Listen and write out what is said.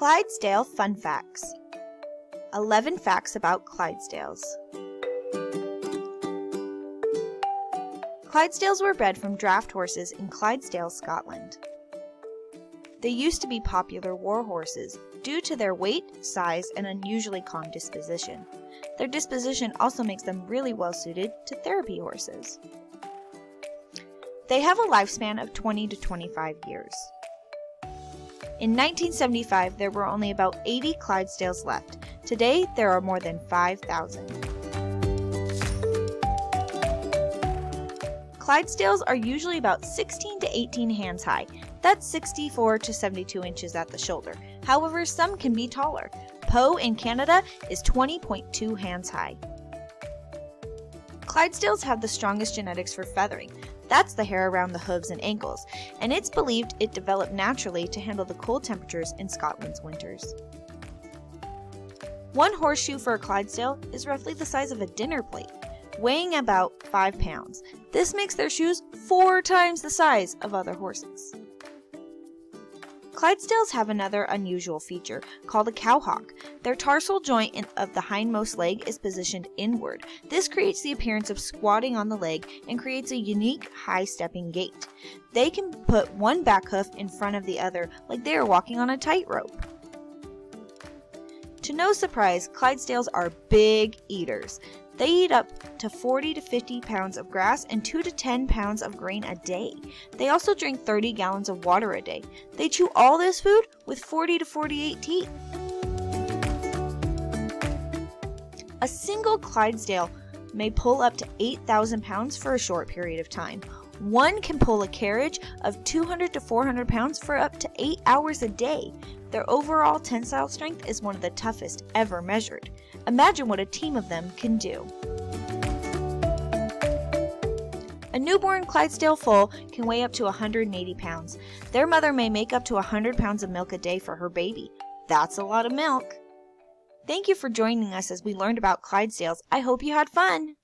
Clydesdale Fun Facts. 11 facts about Clydesdales. Clydesdales were bred from draft horses in Clydesdale, Scotland. They used to be popular war horses due to their weight, size, and unusually calm disposition. Their disposition also makes them really well suited to therapy horses. They have a lifespan of 20 to 25 years. In 1975, there were only about 80 Clydesdales left. Today, there are more than 5,000. Clydesdales are usually about 16 to 18 hands high. That's 64 to 72 inches at the shoulder. However, some can be taller. Poe in Canada is 20.2 hands high. Clydesdales have the strongest genetics for feathering. That's the hair around the hooves and ankles, and it's believed it developed naturally to handle the cold temperatures in Scotland's winters. One horseshoe for a Clydesdale is roughly the size of a dinner plate, weighing about 5 pounds. This makes their shoes 4 times the size of other horses. Clydesdales have another unusual feature called a cowhock. Their tarsal joint of the hindmost leg is positioned inward. This creates the appearance of squatting on the leg and creates a unique high-stepping gait. They can put one back hoof in front of the other like they are walking on a tightrope. To no surprise, Clydesdales are big eaters. They eat up to 40 to 50 pounds of grass and 2 to 10 pounds of grain a day. They also drink 30 gallons of water a day. They chew all this food with 40 to 48 teeth. A single Clydesdale may pull up to 8,000 pounds for a short period of time. One can pull a carriage of 200 to 400 pounds for up to 8 hours a day. Their overall tensile strength is one of the toughest ever measured. Imagine what a team of them can do. A newborn Clydesdale foal can weigh up to 180 pounds. Their mother may make up to 100 pounds of milk a day for her baby. That's a lot of milk. Thank you for joining us as we learned about Clydesdales. I hope you had fun.